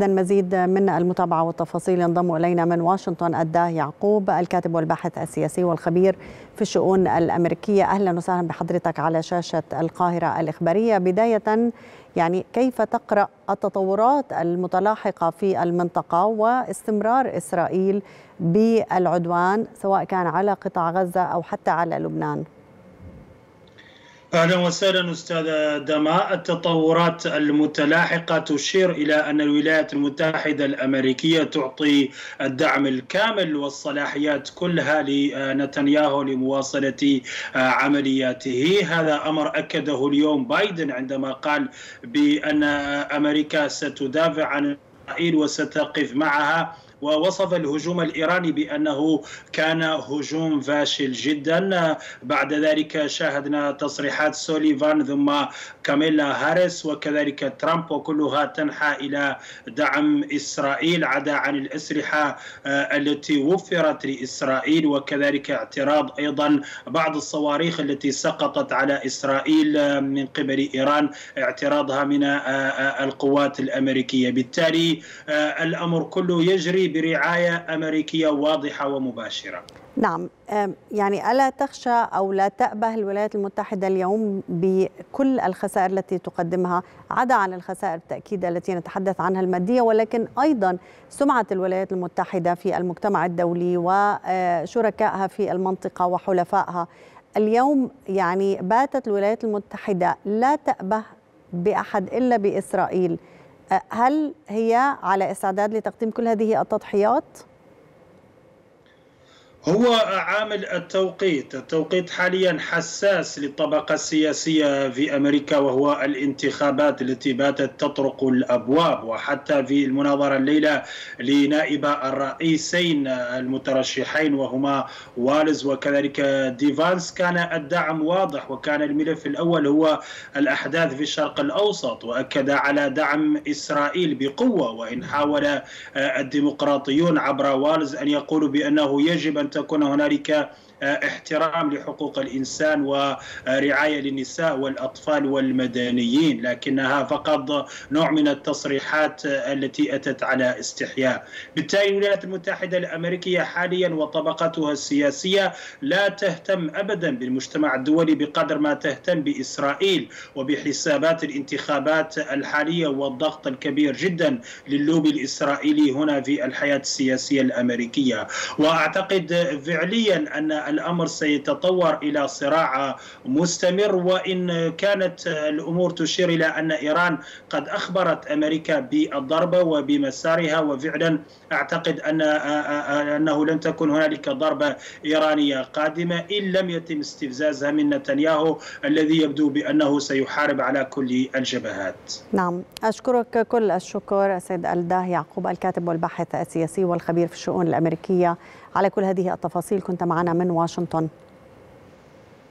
إذا المزيد من المتابعة والتفاصيل ينضم إلينا من واشنطن الداه يعقوب، الكاتب والباحث السياسي والخبير في الشؤون الأمريكية. أهلا وسهلا بحضرتك على شاشة القاهرة الإخبارية. بداية كيف تقرأ التطورات المتلاحقة في المنطقة واستمرار إسرائيل بالعدوان سواء كان على قطاع غزة أو حتى على لبنان؟ أهلا وسهلا أستاذ دماء. التطورات المتلاحقة تشير إلى أن الولايات المتحدة الأمريكية تعطي الدعم الكامل والصلاحيات كلها لنتنياهو لمواصلة عملياته. هذا أمر أكده اليوم بايدن عندما قال بأن أمريكا ستدافع عن إسرائيل وستقف معها، ووصف الهجوم الإيراني بأنه كان هجوم فاشل جدا. بعد ذلك شاهدنا تصريحات سوليفان ثم كاميلا هاريس وكذلك ترامب، وكلها تنحى إلى دعم إسرائيل عدا عن الأسلحة التي وفرت لإسرائيل، وكذلك اعتراض أيضا بعض الصواريخ التي سقطت على إسرائيل من قبل إيران، اعتراضها من القوات الأمريكية. بالتالي الأمر كله يجري برعاية أمريكية واضحة ومباشرة. نعم، ألا تخشى أو لا تأبه الولايات المتحدة اليوم بكل الخسائر التي تقدمها عدا عن الخسائر بالتأكيد التي نتحدث عنها المادية، ولكن أيضا سمعة الولايات المتحدة في المجتمع الدولي وشركائها في المنطقة وحلفائها اليوم؟ باتت الولايات المتحدة لا تأبه بأحد إلا بإسرائيل. هل هي على استعداد لتقديم كل هذه التضحيات؟ هو عامل التوقيت حاليا حساس للطبقة السياسية في أمريكا، وهو الانتخابات التي باتت تطرق الأبواب. وحتى في المناظرة الليلة لنائب الرئيسين المترشحين وهما والز وكذلك ديفانس كان الدعم واضح، وكان الملف الأول هو الأحداث في الشرق الأوسط، وأكد على دعم إسرائيل بقوة. وإن حاول الديمقراطيون عبر والز أن يقولوا بأنه يجب أن تكون هنالك احترام لحقوق الإنسان ورعاية للنساء والأطفال والمدنيين، لكنها فقط نوع من التصريحات التي أتت على استحياء. بالتالي الولايات المتحدة الأمريكية حاليا وطبقتها السياسية لا تهتم أبدا بالمجتمع الدولي بقدر ما تهتم بإسرائيل وبحسابات الانتخابات الحالية والضغط الكبير جدا للوبي الإسرائيلي هنا في الحياة السياسية الأمريكية. وأعتقد فعليا أن الأمر سيتطور إلى صراع مستمر، وإن كانت الأمور تشير إلى أن إيران قد أخبرت أمريكا بالضربة وبمسارها، وفعلا أعتقد أنه لن تكون هنالك ضربة إيرانية قادمة إن لم يتم استفزازها من نتنياهو الذي يبدو بأنه سيحارب على كل الجبهات. نعم، أشكرك كل الشكر سيد الداه يعقوب، الكاتب والباحث السياسي والخبير في الشؤون الأمريكية، على كل هذه التفاصيل. كنت معنا من واشنطن.